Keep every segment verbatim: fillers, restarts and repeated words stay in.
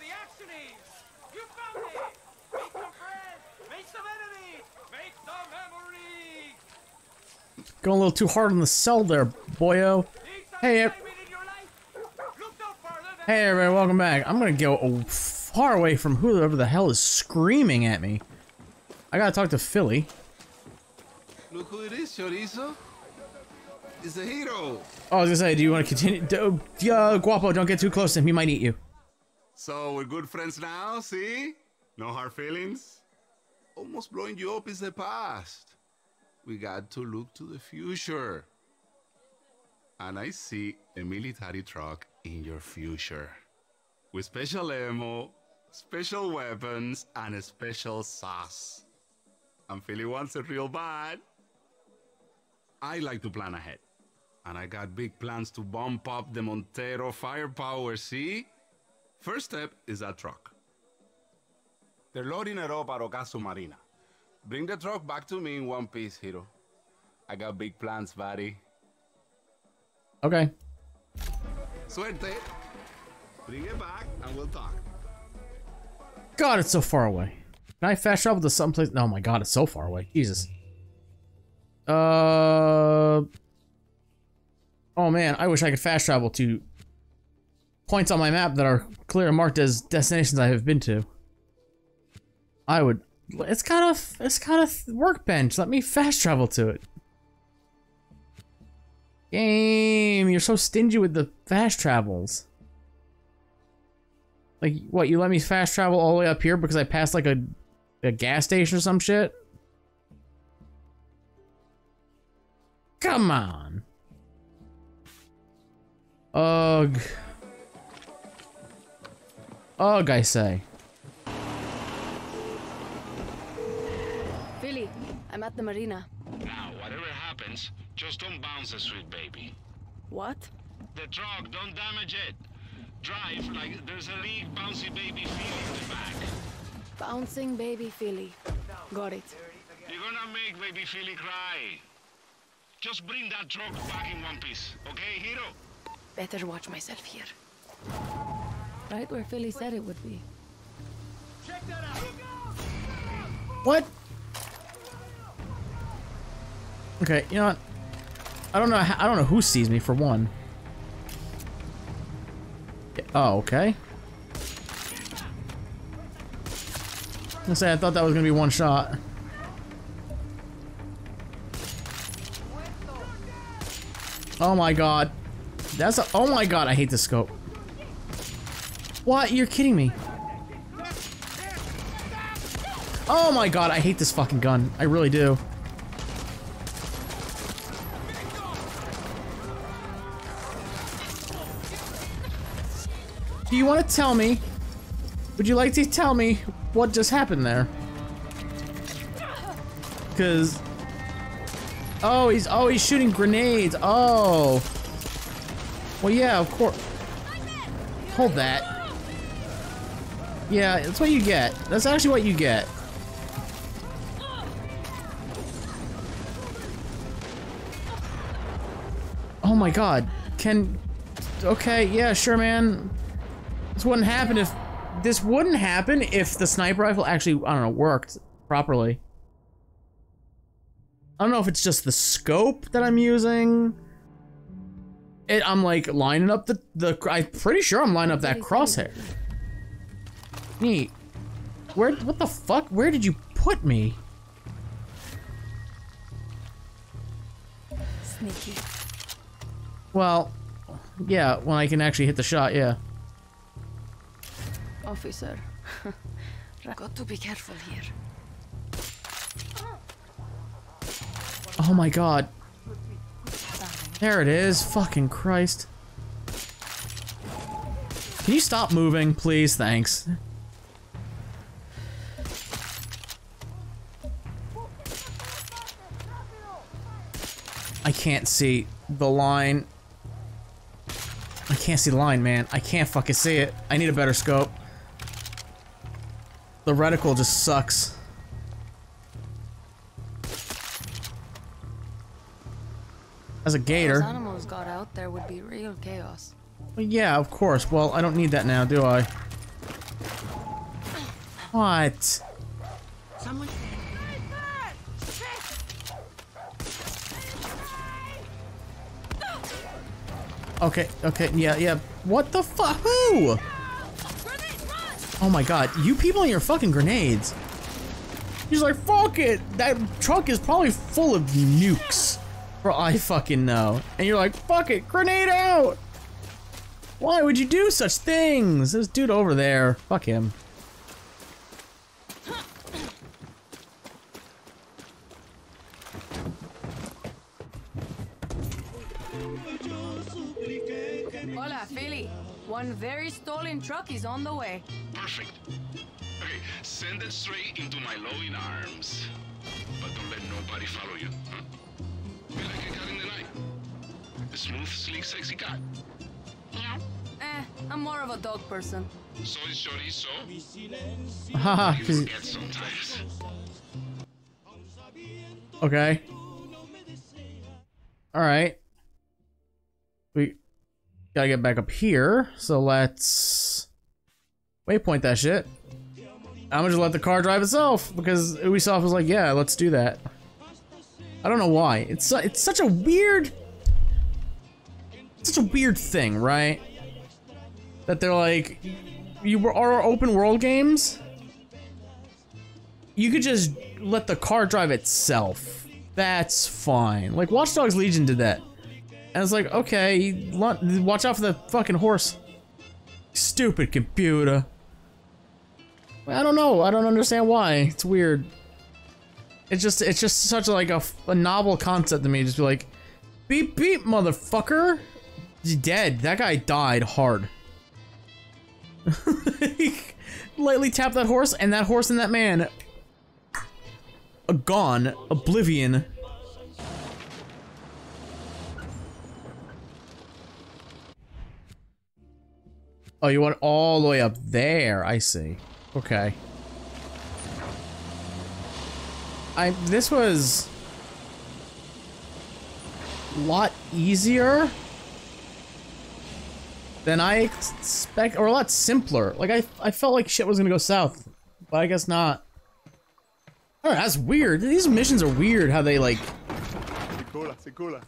where the action is. You found it. Make some friends. Make some enemies. Make some memories. Going a little too hard on the cell there, boyo. Hey, I Hey everybody, welcome back. I'm gonna go far away from whoever the hell is screaming at me. I gotta talk to Philly. Look who it is, Chorizo. It's a hero. Oh, I was gonna say, do you want to continue? Do, uh, Guapo, don't get too close to him. He might eat you. So we're good friends now, see? No hard feelings. Almost blowing you up is the past. We got to look to the future. And I see a military truck in your future, with special ammo, special weapons, and a special sauce. And Philly wants it real bad. I like to plan ahead, and I got big plans to bump up the Montero firepower, see? First step is that truck. They're loading it up at Ocaso Marina. Bring the truck back to me in one piece, hero. I got big plans, buddy. Okay. Suerte. Bring it back and we'll talk. God, it's so far away. Can I fast travel to someplace? Oh my god, it's so far away. Jesus. Uh. Oh man, I wish I could fast travel to points on my map that are clear and marked as destinations I have been to. I would. It's kind of. It's kind of workbench. Let me fast travel to it. Game, you're so stingy with the fast travels. Like, what, you let me fast travel all the way up here because I passed like a, a gas station or some shit? Come on. Ugh. Ugh, I say. Philly, I'm at the marina. Now, whatever happens, just don't bounce the sweet baby. What? The truck, don't damage it. Drive like there's a league bouncy baby Philly in the back. Bouncing baby Philly. Got it. You're gonna make baby Philly cry. Just bring that truck back in one piece, okay, hero? Better watch myself here. Right where Philly said it would be. Check that out. What? Okay, you know what? I don't know. I don't know who sees me for one. Oh, okay. I say I thought that was gonna be one shot. Oh my god, that's a. Oh my god, I hate this scope. What? You're kidding me? Oh my god, I hate this fucking gun. I really do. Do you want to tell me? Would you like to tell me what just happened there? Cause oh, he's oh he's shooting grenades. Oh, well yeah, of course. Hold that. Yeah, that's what you get. That's actually what you get. Oh my God. Can okay, yeah, sure, man. This wouldn't happen if this wouldn't happen if the sniper rifle actually, I don't know, worked properly. I don't know if it's just the scope that I'm using. It, I'm like lining up the the. I'm pretty sure I'm lining up that crosshair. Neat. Where? What the fuck? Where did you put me? Sneaky. Well, yeah. When I can actually hit the shot, yeah. Officer, got to be careful here. Oh my god. There it is. Fucking Christ. Can you stop moving, please? Thanks. I can't see the line. I can't see the line, man. I can't fucking see it. I need a better scope. The reticle just sucks. As a gator. Those animals got out, there would be real chaos. Well, yeah, of course. Well, I don't need that now, do I? What? Someone... Okay, okay, yeah, yeah. What the fuck? Who? Oh my god, you people and your fucking grenades. He's like, fuck it. That truck is probably full of nukes. Bro, I fucking know. And you're like, fuck it, grenade out. Why would you do such things? This dude over there, fuck him. Hola, Philly. One very stolen truck is on the way. Perfect. Okay, send it straight into my loading arms. But don't let nobody follow you, huh? Be like a cat in the night. A smooth, sleek, sexy cat. Yeah. Eh, I'm more of a dog person. So is Chorizo. Haha, because... Okay. Alright. We... Gotta get back up here, so let's waypoint that shit. I'm gonna just let the car drive itself because Ubisoft was like, "Yeah, let's do that." I don't know why. It's su it's such a weird, such a weird thing, right? That they're like, you were our open world games. You could just let the car drive itself. That's fine. Like Watch Dogs Legion did that. And it's like, okay, watch out for the fucking horse. Stupid computer. I don't know. I don't understand why. It's weird. It's just, it's just such like a, a novel concept to me. Just be like, beep beep, motherfucker. He's dead. That guy died hard. Lightly tap that horse, and that horse and that man, a gone, oblivion. Oh, you went all the way up there. I see. Okay. I this was a lot easier than I expect, or a lot simpler. Like I, I felt like shit was gonna go south, but I guess not. All right, that's weird. These missions are weird. How they like. Secula, secula.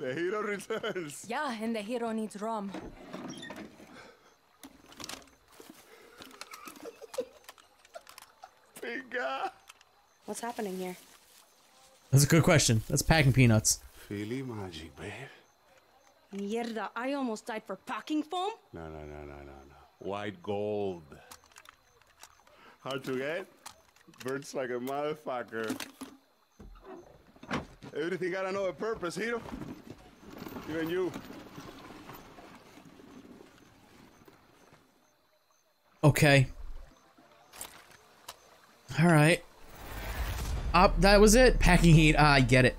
The hero returns. Yeah, and the hero needs rum. What's happening here? That's a good question. That's packing peanuts. Philly magic, babe. Mierda, I almost died for packing foam? No, no, no, no, no, no. White gold. Hard to get? Burns like a motherfucker. Everything got another purpose, hero. Even you. Okay. All right. Up, uh, that was it. Packing heat. Ah, I get it.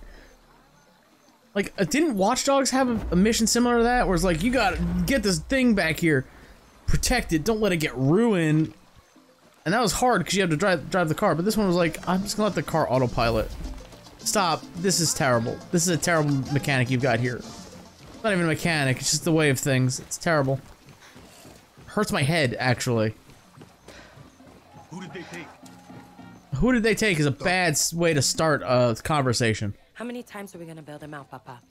Like, uh, didn't Watch Dogs have a, a mission similar to that, where it's like you gotta get this thing back here, protect it, don't let it get ruined. And that was hard because you have to drive drive the car. But this one was like, I'm just gonna let the car autopilot. Stop. This is terrible. This is a terrible mechanic you've got here. It's not even a mechanic. It's just the way of things. It's terrible. Hurts my head actually. Who did they take? Who did they take is a bad way to start a conversation. How many times are we gonna bail them out, Papa?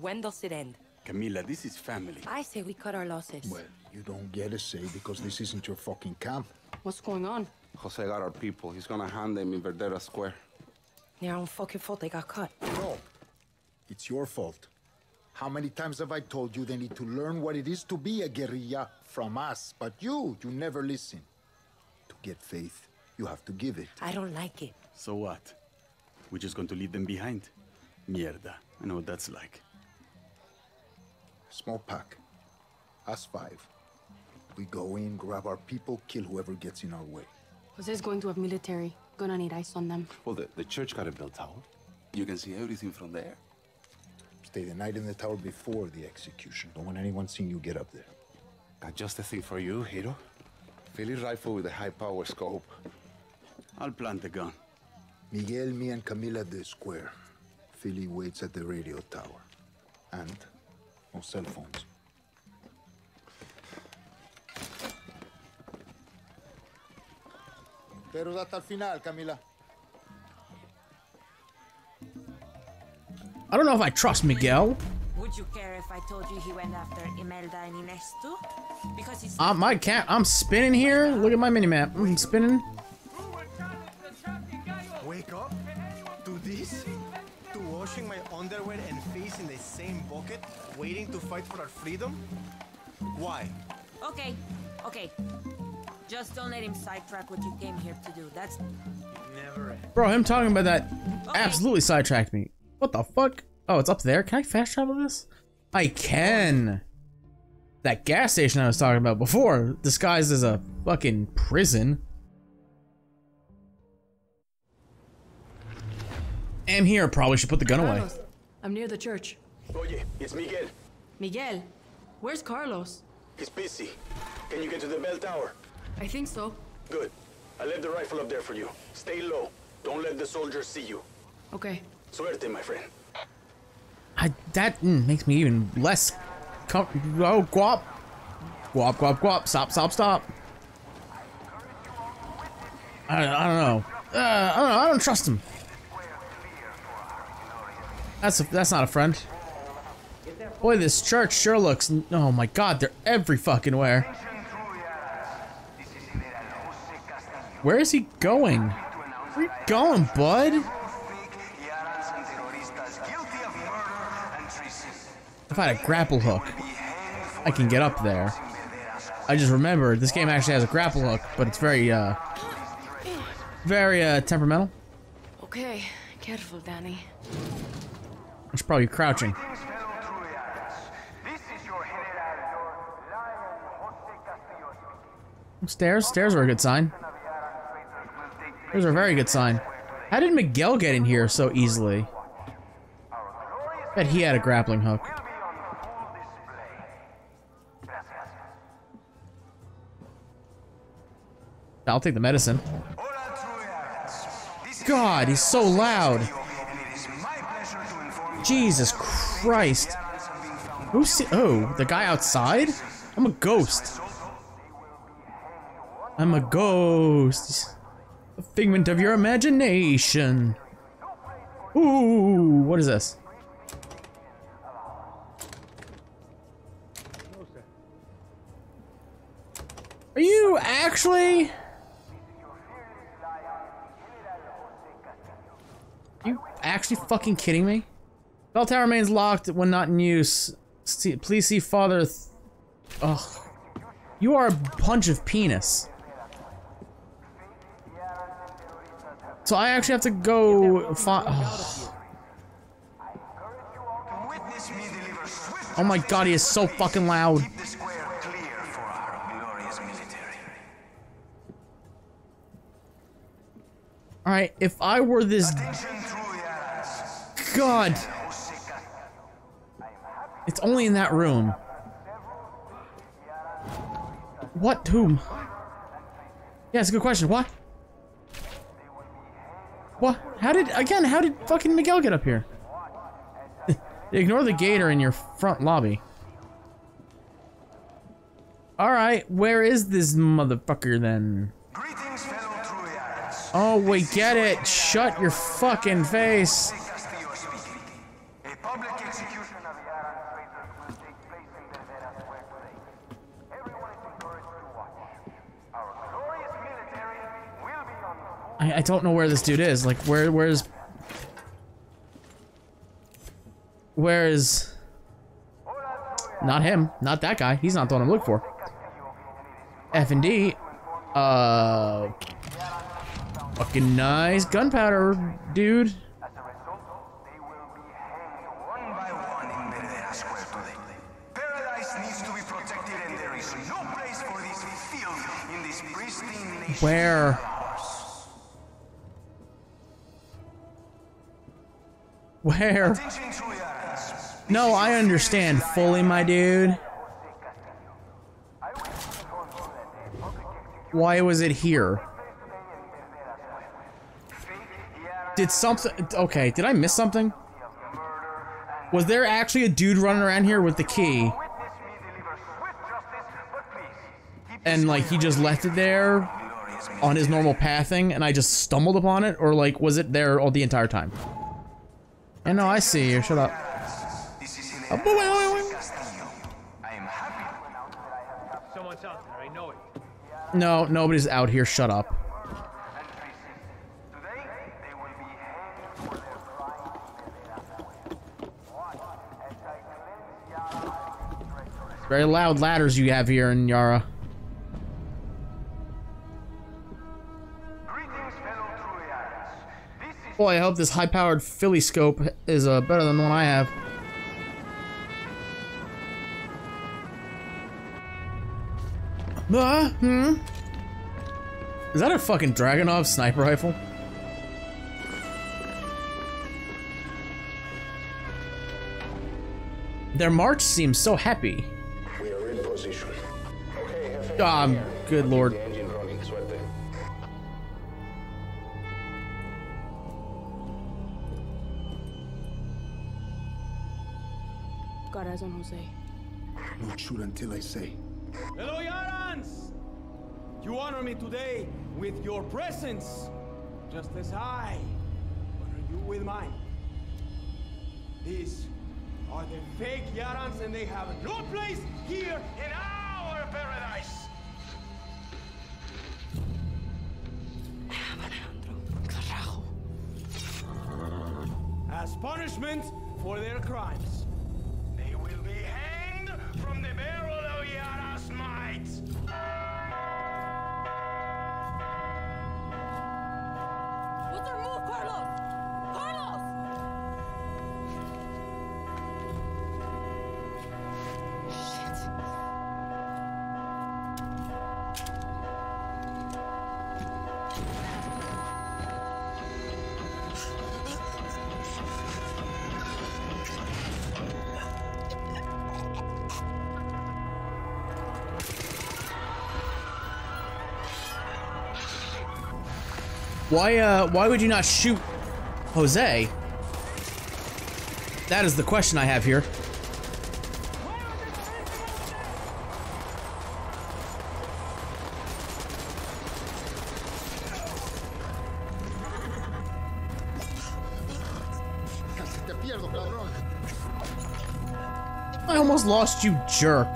When does it end? Camila, this is family. I say we cut our losses. Well, you don't get a say because this isn't your fucking camp. What's going on? Jose got our people. He's gonna hand them in Verdera Square. Their own fucking fault they got cut. No, it's your fault. How many times have I told you they need to learn what it is to be a guerrilla from us? But you, you never listen. To get faith. You have to give it. I don't like it. So what? We're just going to leave them behind? Mierda. I know what that's like. Small pack. Us five. We go in, grab our people, kill whoever gets in our way. Jose's going to have military. Gonna need ice on them. Well, the, the church got a bell tower. You can see everything from there. Stay the night in the tower before the execution. Don't want anyone seeing you get up there. Got just the thing for you, hero. Philly rifle with a high-power scope. I'll plant the gun. Miguel, me, and Camila at the square. Philly waits at the radio tower. And no cell phones. Pero hasta el final, Camila. I don't know if I trust Miguel. Would you care if I told you he went after Imelda and Inesto? Because he's uh, my cat. I'm spinning here. Look at my mini map. I'm spinning. Wake up to this, to washing my underwear and face in the same bucket, waiting to fight for our freedom. Why? Okay, okay. Just don't let him sidetrack what you came here to do. That's never. Bro, him talking about that okay. absolutely sidetracked me. What the fuck? Oh, it's up there. Can I fast travel this? I can. That gas station I was talking about before, disguised as a fucking prison. Am here. Probably should put the gun Carlos, away. I'm near the church. Oye, it's Miguel. Miguel, where's Carlos? He's busy. Can you get to the bell tower? I think so. Good. I left the rifle up there for you. Stay low. Don't let the soldiers see you. Okay. Suerte, my friend. I, that mm, makes me even less com- oh, guap. Guap, guap, guap. Stop, stop, stop. I, I don't know. Uh, I don't know. I don't trust him. That's a, that's not a friend. Boy, this church sure looks... Oh my god, they're every fucking where. Where is he going? Where are you going, bud? If I had a grapple hook, I can get up there. I just remembered this game actually has a grapple hook, but it's very, uh, very uh, temperamental. Okay, careful, Danny. I should probably be crouching. Stairs, stairs are a good sign. Stairs are a very good sign. How did Miguel get in here so easily? I bet he had a grappling hook. I'll take the medicine. God, he's so loud. Jesus Christ. Who's... Oh, the guy outside? I'm a ghost. I'm a ghost. A figment of your imagination. Ooh, what is this? Are you actually... You actually fucking kidding me? Bell tower remains locked when not in use. See, please see Father. Th Ugh, you are a bunch of penis. So I actually have to go. Fi oh. oh my god, he is so fucking loud. All right, if I were this. God. It's only in that room. What? Whom? Yeah, it's a good question. What? What? How did, again, how did fucking Miguel get up here? Ignore the gator in your front lobby. Alright, where is this motherfucker then? Oh, we get it. Shut your fucking face. I don't know where this dude is. Like, where, where's, where is? Not him. Not that guy. He's not the one I'm looking for. F and D. Uh. Fucking nice gunpowder, dude. Where? Where? No, I understand fully, my dude. Why was it here? Did something... Okay, did I miss something? Was there actually a dude running around here with the key? And, like, he just left it there? on his normal pathing and I just stumbled upon it, or like was it there all the entire time? And no, I see you. Shut up. Oh, boy, boy, boy. No, nobody's out here. Shut up. Very loud ladders you have here in Yara. Boy, I hope this high-powered Philly scope is uh, better than the one I have. Uh, hmm? Is that a fucking Dragunov sniper rifle? Their march seems so happy. We are in position. Okay, ah, good lord. Got eyes on Jose. Not shoot until I say. Hello, Yarans! You honor me today with your presence, just as I honor you with mine. These are the fake Yarans, and they have no place here in our paradise! Alejandro, Carajo. As punishment for their crimes, they will be hanged from the barrel of Yara's might! What's our move, Carlos? Carlos! Why, uh, why would you not shoot Jose? That is the question I have here. I almost lost you, jerk.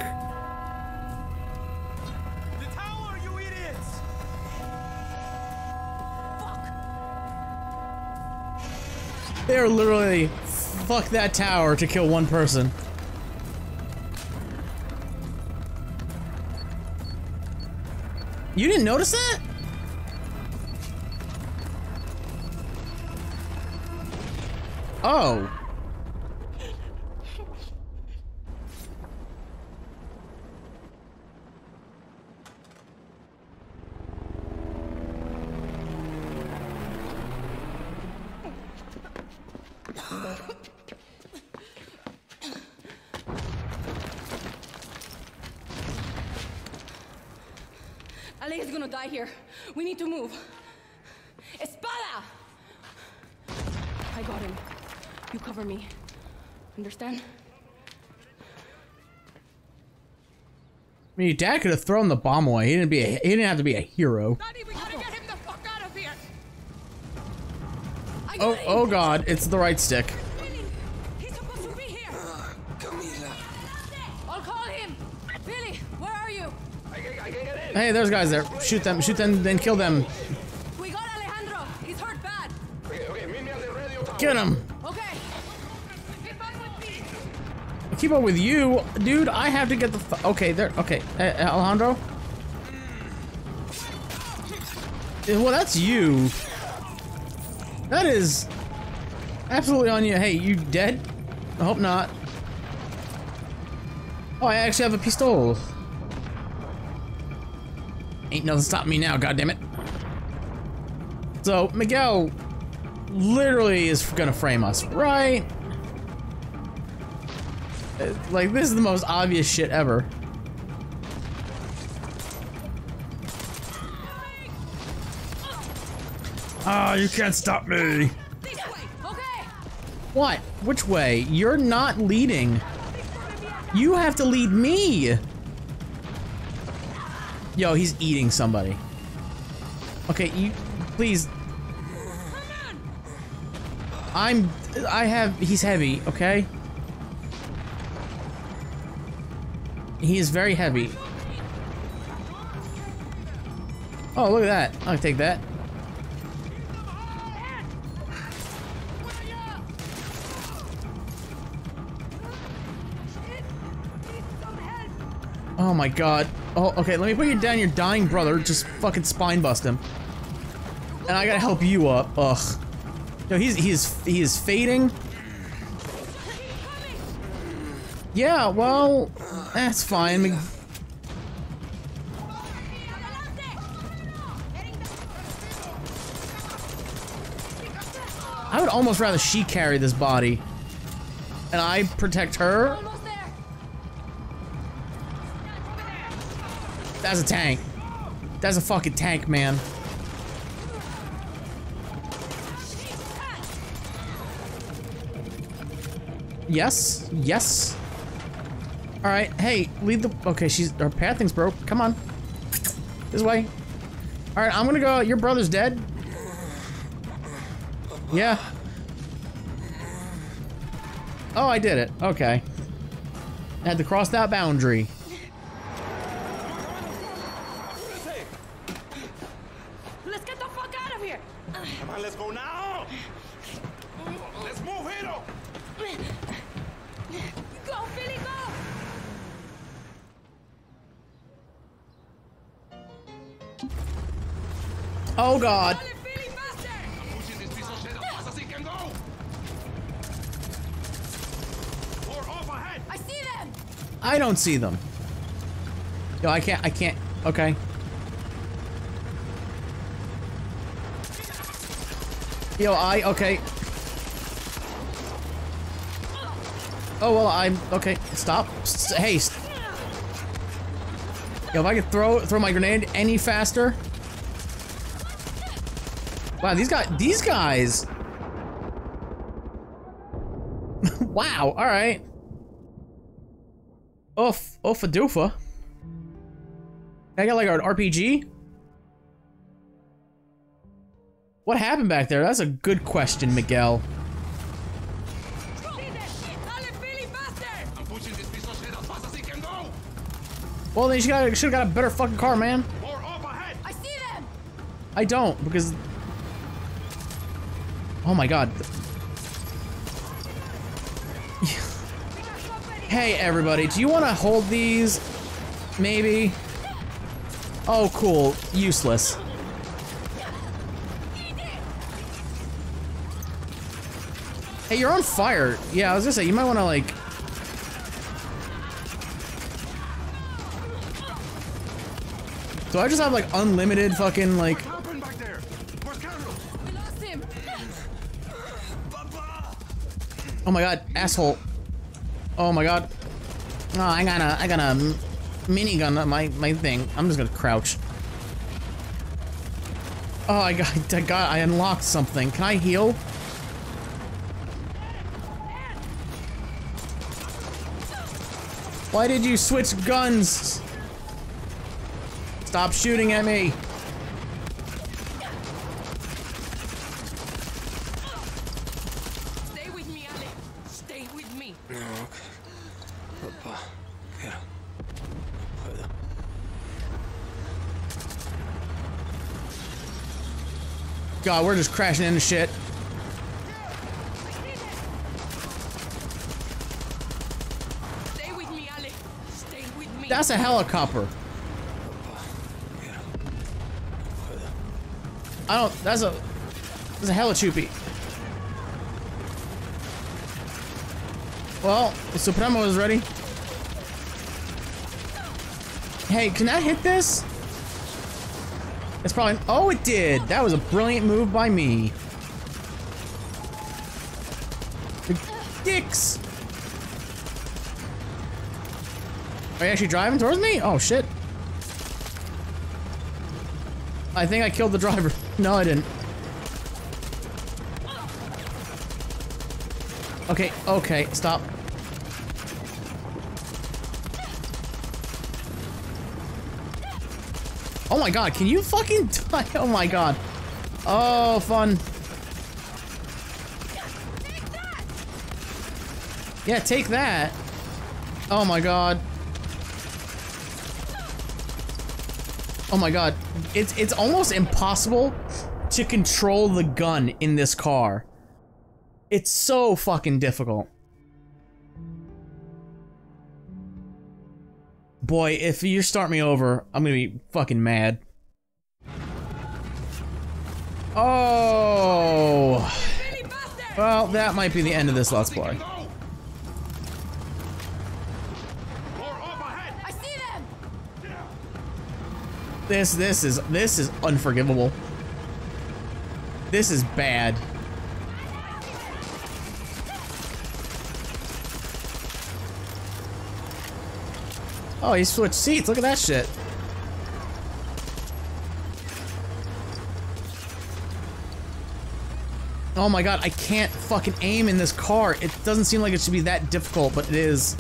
They are literally fuck that tower to kill one person. You didn't notice that? Oh. Here. We need to move. Espada! I got him. You cover me. Understand? I mean, your dad could have thrown the bomb away. He didn't be. A, he didn't have to be a hero. Daddy, we gotta get him the fuck out of here. I got him. Oh, oh God! It's the right stick. He's supposed to be here. Uh, Camila. I'll call him. Billy, where are you? I, I can get in. Hey, there's guys there. Shoot them, shoot them, then kill them. We got Alejandro. He's hurt bad. Okay, okay, meet me at the radio tower. Get him. Okay. Keep up with me. Keep up with you, dude. I have to get the. F okay, there. Okay, hey, Alejandro. Well, that's you. That is absolutely on you. Hey, you dead? I hope not. Oh, I actually have a pistol. Ain't nothing stopping me now, goddammit. So, Miguel literally is gonna frame us, right? Like, this is the most obvious shit ever. Ah, oh, you can't stop me. What? Which way? You're not leading. You have to lead me. Yo, he's eating somebody. Okay, you please. I'm I have he's heavy, okay? He is very heavy. Oh, look at that. I'll take that. Oh my god. Oh, okay, let me put you down, your dying brother. Just fucking spine bust him. And I gotta help you up. Ugh. No, he's he is he is fading. Yeah, well, that's fine. I would almost rather she carry this body, and I protect her. That's a tank. That's a fucking tank, man. Yes. Yes. All right. Hey, lead the. Okay, she's her pathing's broke. Come on. This way. All right, I'm gonna go. Your brother's dead. Yeah. Oh, I did it. Okay. I had to cross that boundary. Let's get the fuck out of here. Come on, let's go now. Let's move here. Go, Philly, go. Oh God. I don't see them. No, I can't, I can't, okay. Yo, I, okay. Oh, well, I'm, okay, stop. S hey. St Yo, if I could throw, throw my grenade any faster. Wow, these guys, these guys. Wow, all right. Oof, oofa doofa. I got like an R P G? What happened back there? That's a good question, Miguel. Well, then you should've got, got a better fucking car, man. I see them. I don't, because... Oh my god. Hey everybody, do you want to hold these? Maybe? Oh cool, useless. Hey, you're on fire. Yeah, I was gonna say, you might want to like... Do I just have like unlimited fucking like... Oh my god, asshole. Oh my god. Oh, I got a, I got a minigun on my, my thing. I'm just gonna crouch. Oh, I got, I got, I unlocked something. Can I heal? Why did you switch guns? Stop shooting at me. God, we're just crashing into shit. Stay with me, Ale. Stay with me. That's a helicopter. I don't. That's a. That's a helichoopy. Well, the Supremo is ready. Hey, can I hit this? It's probably, oh it did! That was a brilliant move by me. The dicks! Are you actually driving towards me? Oh shit. I think I killed the driver. No, I didn't. Okay, okay, stop. Oh my god, can you fucking die? Oh my god. Oh, fun. Yeah, take that. Oh my god. Oh my god. It's it's almost impossible to control the gun in this car. It's so fucking difficult. Boy, if you start me over, I'm gonna be fucking mad. Oh. Well, that might be the end of this Let's Play. This, this is, this is unforgivable. This is bad. Oh, he switched seats. Look at that shit. Oh my god, I can't fucking aim in this car. It doesn't seem like it should be that difficult, but it is.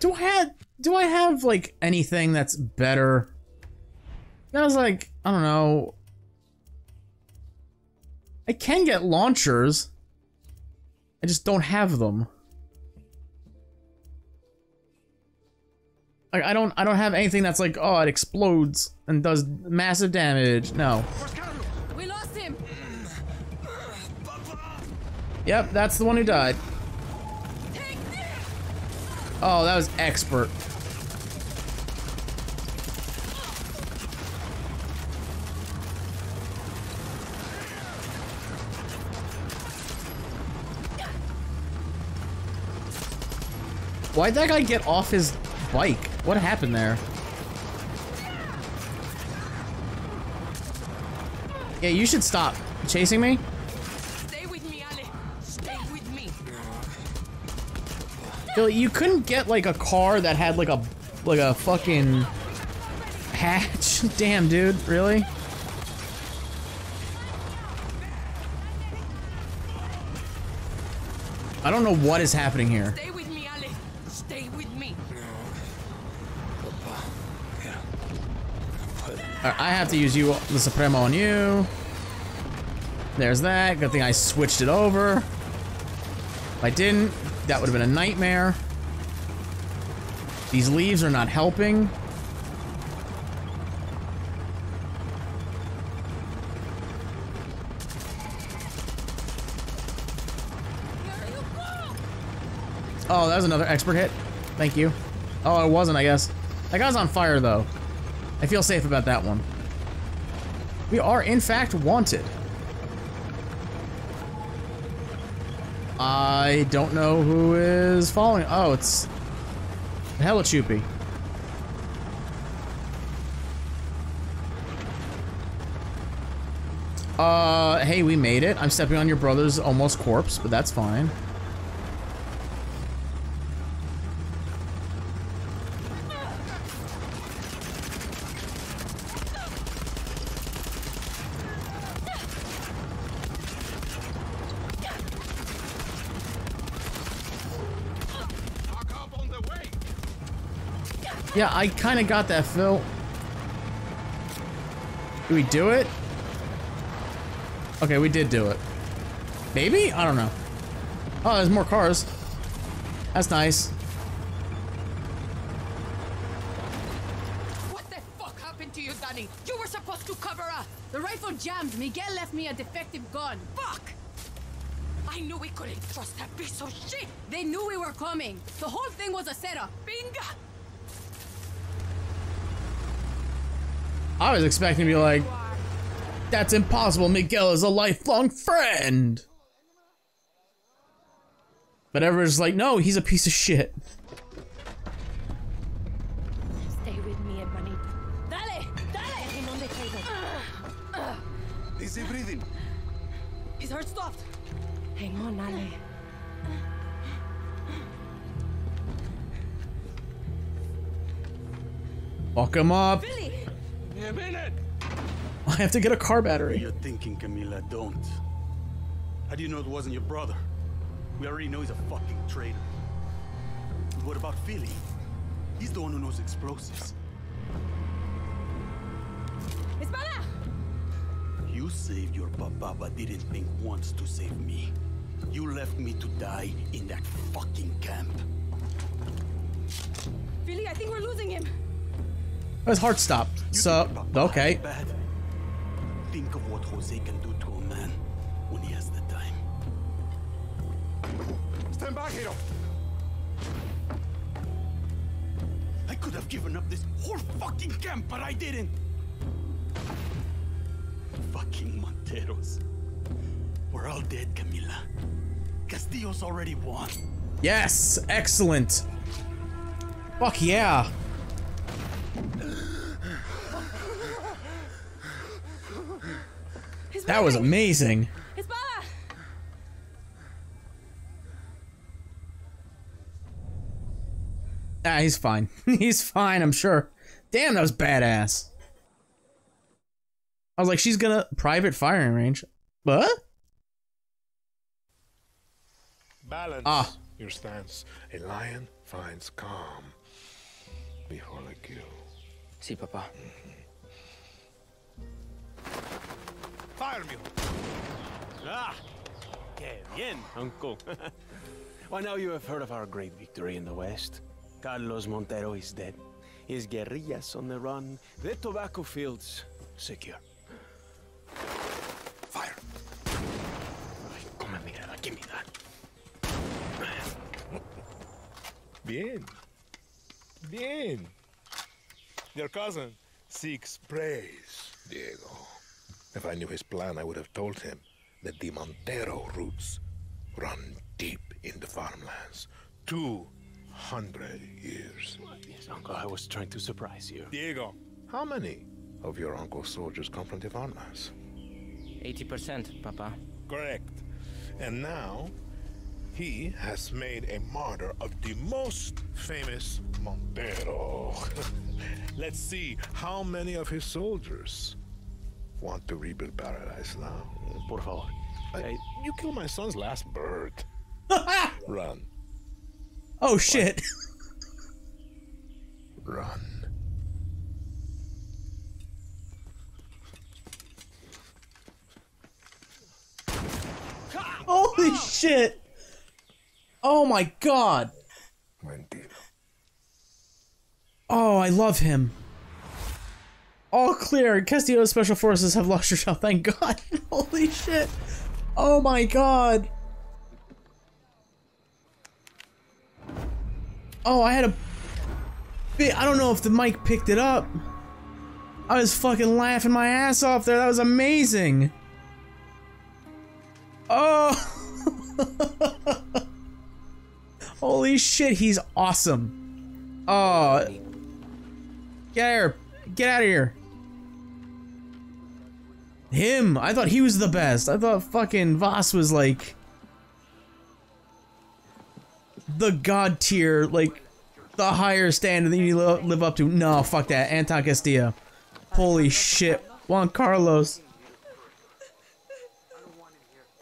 Do I have, do I have like anything that's better? That was like, I don't know. I can get launchers. I just don't have them. Like I don't, I don't have anything that's like, oh, it explodes and does massive damage. No. We lost him. Yep, that's the one who died. Oh, that was expert. Why'd that guy get off his bike? What happened there? Yeah, you should stop chasing me. You couldn't get like a car that had like a like a fucking hatch. Damn, dude, really? I don't know what is happening here. Stay with me, Ale. Stay with me. Right, I have to use you, the Supremo, on you. There's that. Good thing I switched it over. If I didn't, that would have been a nightmare. These leaves are not helping. Oh, that was another expert hit. Thank you. Oh, it wasn't, I guess. That guy's on fire, though. I feel safe about that one. We are, in fact, wanted. I don't know who is following. Oh, it's hella choopy. Uh, hey, we made it. I'm stepping on your brother's almost corpse, but that's fine. Yeah, I kind of got that, Phil. Did we do it? Okay, we did do it. Maybe? I don't know. Oh, there's more cars. That's nice. What the fuck happened to you, Danny? You were supposed to cover up. The rifle jammed. Miguel left me a defective gun. Fuck! I knew we couldn't trust that piece of shit. They knew we were coming. The whole thing was a setup. Bingo! I was expecting to be like, that's impossible, Miguel is a lifelong friend! But everyone's like, no, he's a piece of shit. Stay with me, hermanito. Dale! Dale! Is he breathing? His heart stopped. Hang on, Ale. Fuck him up. Philly. A minute. I have to get a car battery. You're thinking, Camila, don't. How do you know it wasn't your brother? We already know he's a fucking traitor. What about Philly? He's the one who knows explosives. Espada! You saved your papa, but didn't think once to save me. You left me to die in that fucking camp. Philly, I think we're losing him. His heart stopped. You so, okay. Think of what Jose can do to a man when he has the time. Stand back, hero. I could have given up this whole fucking camp, but I didn't. Fucking Monteros. We're all dead, Camila. Castillo's already won. Yes, excellent. Fuck yeah. That was amazing. Ah, he's fine. He's fine, I'm sure. Damn, that was badass. I was like, she's gonna private firing range. What? Balance ah. your stance. A lion finds calm before a kill. See, si, Papa. Fire me. Ah, que bien, uncle. Well, now you have heard of our great victory in the West. Carlos Montero is dead. His guerrillas on the run. The tobacco fields secure. Fire. Come, Miguel, give me that. Bien. Bien. Your cousin seeks praise, Diego. If I knew his plan, I would have told him that the Montero roots run deep in the farmlands. Two hundred years. Yes, uncle, I was trying to surprise you. Diego, how many of your uncle's soldiers come from the farmlands? eighty percent, Papa. Correct. And now, he has made a martyr of the most famous Montero. Let's see how many of his soldiers want to rebuild paradise now. Por favor. I, I, you killed my son's last bird. Run. Oh, shit. Run. Holy oh. shit. Oh my god. Oh, I love him. All clear. Castillo's special forces have lost your shell. Thank god. Holy shit. Oh my god. Oh, I had a bit. I don't know if the mic picked it up. I was fucking laughing my ass off there. That was amazing. Oh. Holy shit, he's awesome. Oh. Get out of here. Get out of here. Him. I thought he was the best. I thought fucking Voss was like the god tier, like the higher standard that you live up to. No, fuck that. Anton Castillo. Holy shit. Juan Carlos.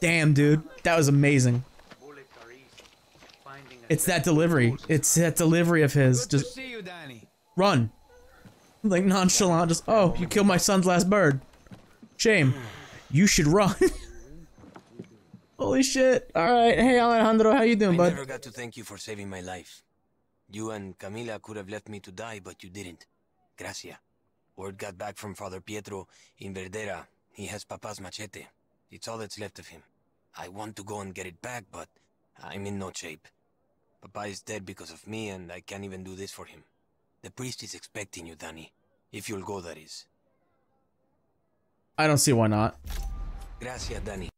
Damn, dude. That was amazing. It's that delivery. It's that delivery of his. Just run. Like nonchalant, just, oh, you killed my son's last bird. Shame. You should run. Holy shit. Alright, hey Alejandro, how you doing, bud? I never got to thank you for saving my life. You and Camila could have left me to die, but you didn't. Gracias. Word got back from Father Pietro in Verdera. He has Papa's machete. It's all that's left of him. I want to go and get it back, but I'm in no shape. Papa is dead because of me, and I can't even do this for him. The priest is expecting you, Danny. If you'll go, that is. I don't see why not. Gracias, Danny.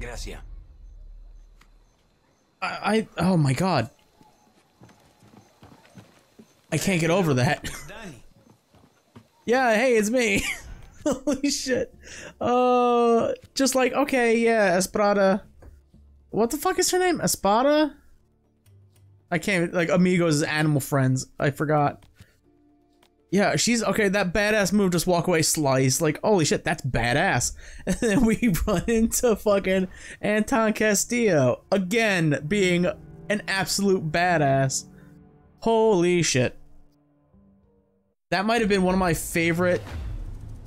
Gracias. I, I... Oh, my God. I can't get over that. Danny. Yeah, hey, it's me. Holy shit. Uh, just like, okay, yeah, Espada. What the fuck is her name? Espada? I can't, like, amigos is animal friends. I forgot. Yeah, she's, okay, that badass move, just walk away, slice. Like, holy shit, that's badass. And then we run into fucking Anton Castillo. Again, being an absolute badass. Holy shit. That might have been one of my favorite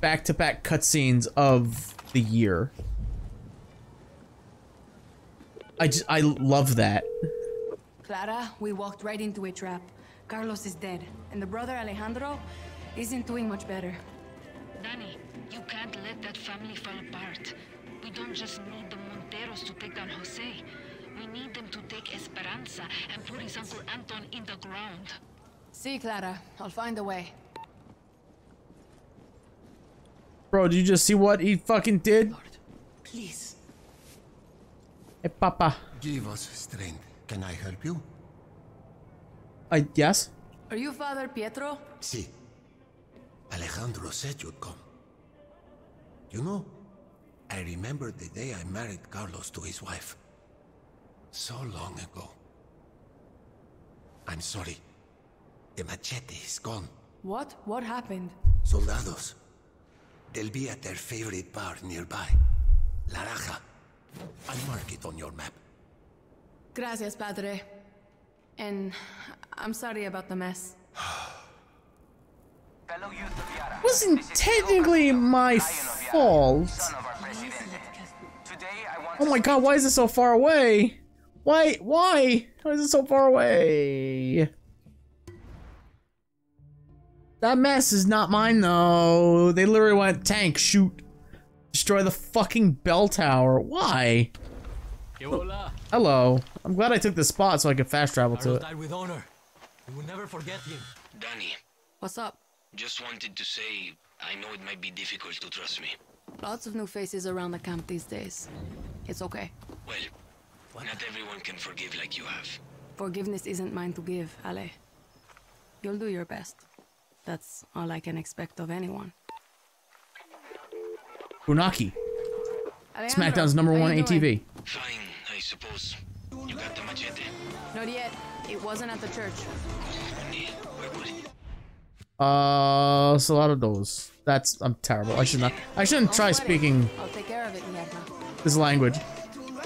back-to-back cutscenes of the year. I just, I love that. Clara, we walked right into a trap. Carlos is dead, and the brother Alejandro isn't doing much better. Danny, you can't let that family fall apart. We don't just need the Monteros to take down Jose. We need them to take Esperanza and put his uncle Anton in the ground. See, Clara, I'll find a way. Bro, did you just see what he fucking did? Lord, please. Hey, Papa. Give us strength. Can I help you? I yes. Are you Father Pietro? Si. Alejandro said you'd come. You know, I remember the day I married Carlos to his wife. So long ago. I'm sorry. The machete is gone. What? What happened? Soldados. They'll be at their favorite bar nearby. La Raja. I'll mark it on your map. Gracias, Padre. And I'm sorry about the mess. It wasn't technically my fault. Oh my god, why is it so far away? Why? Why? Why is it so far away? That mess is not mine though. They literally went tank, shoot, destroy the fucking bell tower. Why? Oh, hello. I'm glad I took this spot so I could fast travel to it. Died with honor. We will never forget you. Danny. What's up? Just wanted to say, I know it might be difficult to trust me. Lots of new faces around the camp these days. It's okay. Well, what? Not everyone can forgive like you have. Forgiveness isn't mine to give, Ale. You'll do your best. That's all I can expect of anyone. Unaki. Alejandro, SmackDown's number one A T V. Doing? Fine, I suppose. You got the machete? Not yet. It wasn't at the church. Uh, it's a lot of those. That's I'm terrible. I should not. I shouldn't try speaking I'll take care of it, this language.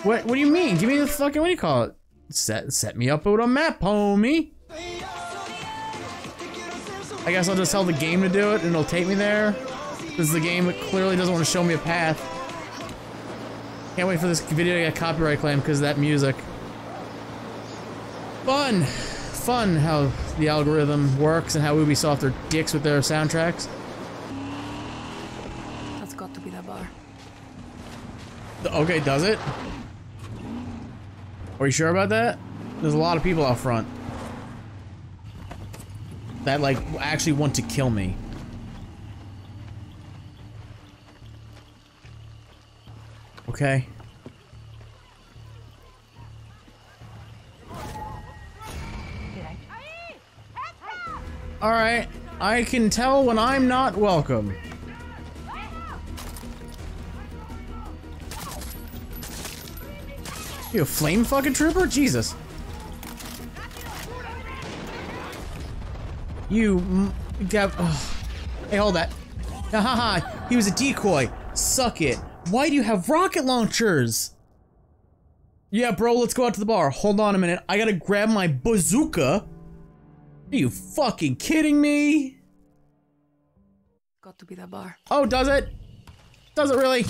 What? What do you mean? Give me the fucking what do you call it? Set set me up with a map, homie. I guess I'll just tell the game to do it and it'll take me there. Because the game clearly doesn't want to show me a path. Can't wait for this video to get copyright claimed because of that music. Fun! Fun how the algorithm works and how Ubisoft are dicks with their soundtracks. That's got to be that bar. Okay, does it? Are you sure about that? There's a lot of people out front. That like actually want to kill me. Okay. All right. I can tell when I'm not welcome. You a flame fucking trooper? Jesus. You got. Oh. Hey, hold that. Haha, he was a decoy. Suck it. Why do you have rocket launchers? Yeah, bro, let's go out to the bar. Hold on a minute. I gotta grab my bazooka. Are you fucking kidding me? Got to be that bar. Oh, does it? Does it really?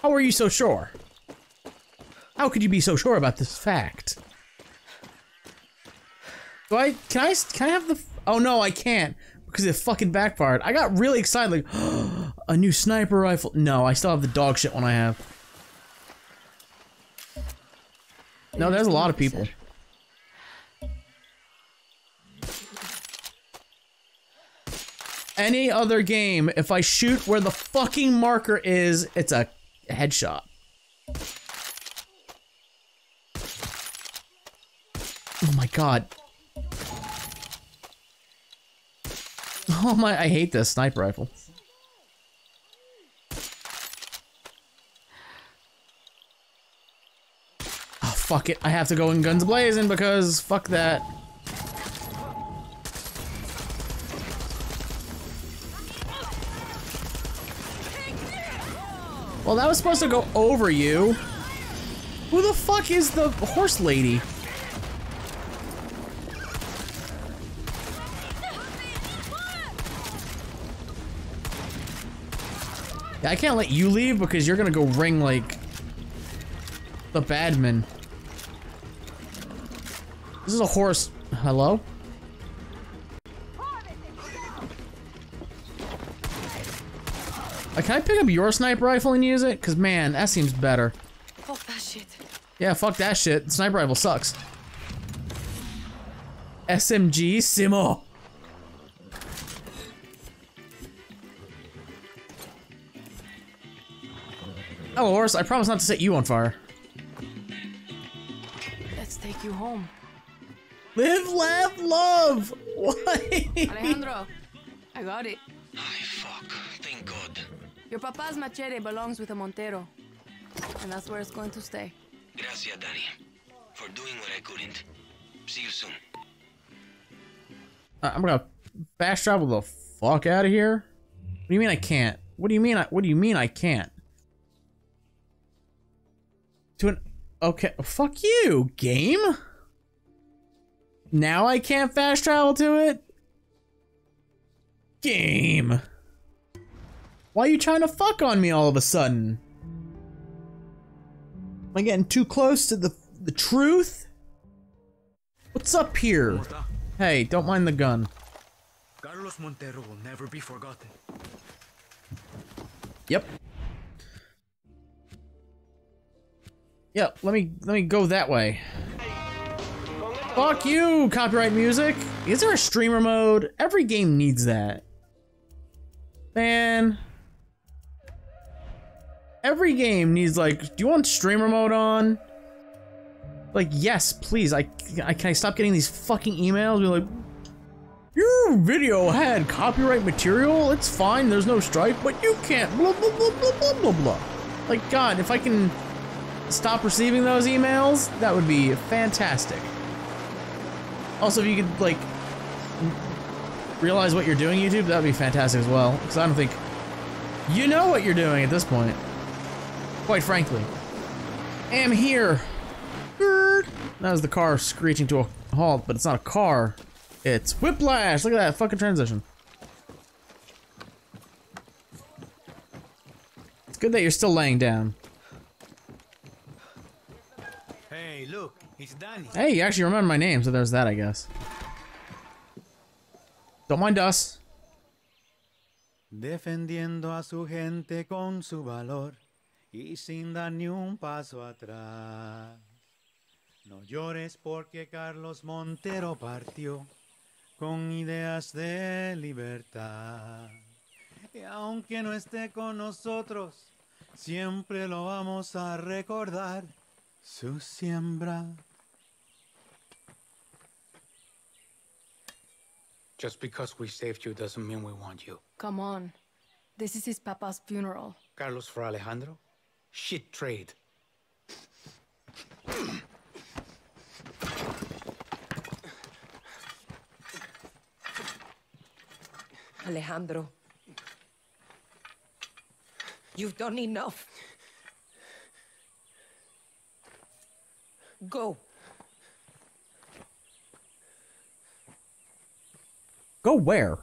How are you so sure? How could you be so sure about this fact? Do I, can I, can I have the, oh no, I can't, because it fucking backfired. I got really excited, like, oh, a new sniper rifle. No, I still have the dog shit one I have. No, there's a lot of people. Any other game, if I shoot where the fucking marker is, it's a headshot. Oh my god. Oh my, I hate this sniper rifle. Oh fuck it, I have to go in guns blazing because fuck that. Well, that was supposed to go over you. Who the fuck is the horse lady? I can't let you leave because you're gonna go ring like the badman. This is a horse. Hello? Like, can I pick up your sniper rifle and use it? Cause man, that seems better. Fuck that shit. Yeah, fuck that shit. Sniper rifle sucks. S M G Simo. Oh, horse, I promise not to set you on fire. Let's take you home. Live, laugh, love! What? Alejandro, I got it. Ay, fuck. Thank God. Your papa's machete belongs with a Montero. And that's where it's going to stay. Gracias, Daddy. For doing what I couldn't. See you soon. Uh, I'm gonna fast travel the fuck out of here? What do you mean I can't? What do you mean I- what do you mean I can't? To an- okay, fuck you, game? Now I can't fast travel to it? Game. Why are you trying to fuck on me all of a sudden? Am I getting too close to the, the truth? What's up here? Hey, don't mind the gun. Carlos Montero will never be forgotten. Yep. Yeah, let me let me go that way. Fuck you, copyright music. Is there a streamer mode? Every game needs that. Man. Every game needs like, do you want streamer mode on? Like, yes, please. I, I can I stop getting these fucking emails? Be like, your video had copyright material. It's fine. There's no strike, but you can't. Blah blah blah blah blah blah blah. Like, God, if I can stop receiving those emails, that would be fantastic. Also, if you could like realize what you're doing, YouTube, that would be fantastic as well, because I don't think you know what you're doing at this point, quite frankly. I am here. That was the car screeching to a halt, but it's not a car, it's whiplash. Look at that fucking transition. It's good that you're still laying down. Hey, look, it's Danny. Hey, you actually remember my name, so there's that, I guess. Don't mind us. Defendiendo a su gente con su valor y sin dar ni un paso atrás. No llores porque Carlos Montero partió con ideas de libertad. Y aunque no esté con nosotros, siempre lo vamos a recordar. Su siembra. Just because we saved you doesn't mean we want you. Come on. This is his papa's funeral. Carlos for Alejandro? Shit trade. Alejandro. You've done enough. Go. Go where?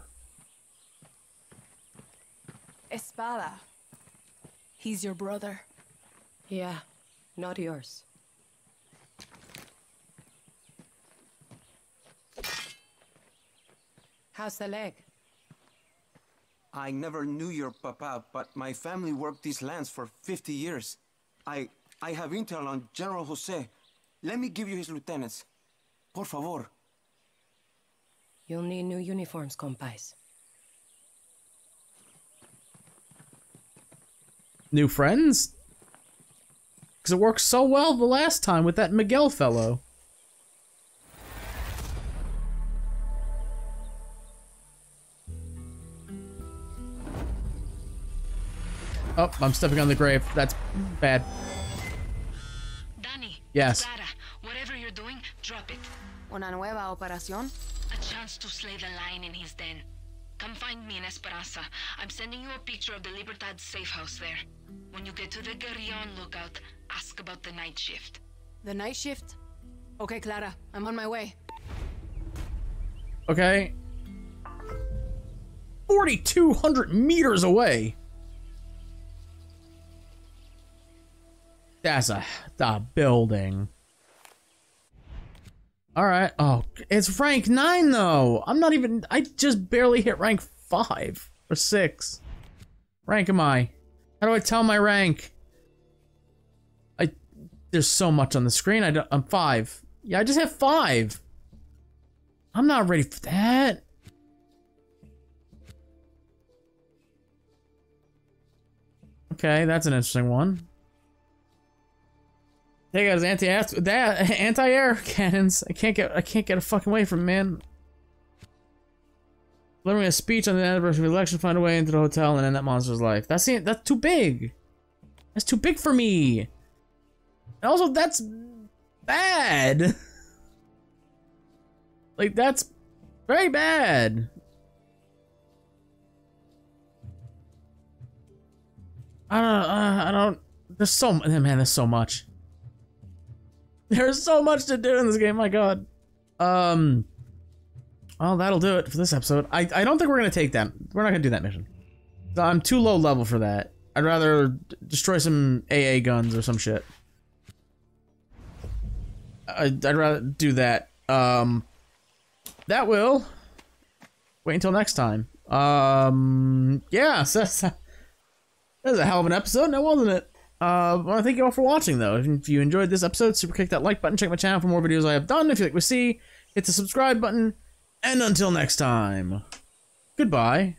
Espada. He's your brother. Yeah, not yours. How's the leg? I never knew your papa, but my family worked these lands for fifty years. I I have intel on General Jose. Let me give you his lieutenants. Por favor. You'll need new uniforms, compais. New friends? Because it worked so well the last time with that Miguel fellow. Oh, I'm stepping on the grave. That's bad. Danny. Yes. Clara, whatever you're doing, drop it. Una nueva operación? A chance to slay the lion in his den. Come find me in Esperanza. I'm sending you a picture of the Libertad safe house there. When you get to the Guerrillon lookout, ask about the night shift. The night shift? Okay, Clara, I'm on my way. Okay. forty-two hundred meters away. That's a, a building. Alright. Oh, it's rank nine though. I'm not even, I just barely hit rank five or six. Rank am I? How do I tell my rank? I, there's so much on the screen. I don't, I'm five. Yeah, I just hit five. I'm not ready for that. Okay, that's an interesting one. They got his anti that anti-air cannons. I can't get I can't get a fucking way from man. Delivering a speech on the anniversary of the election, find a way into the hotel and end that monster's life. That's the, that's too big. That's too big for me. And also, that's bad. Like, that's very bad. I don't, uh, I don't, there's so, man, there's so much. There's so much to do in this game, my god. Um, well, that'll do it for this episode. I, I don't think we're gonna take that, we're not gonna do that mission. I'm too low level for that. I'd rather d destroy some A A guns or some shit. I, I'd rather do that. Um, that will, wait until next time. Um, yeah, so that's, that was a hell of an episode, now wasn't it? Uh, I want to thank you all for watching, though. If you enjoyed this episode, super kick that like button, check my channel for more videos I have done. If you like what you see, hit the subscribe button, and until next time, goodbye.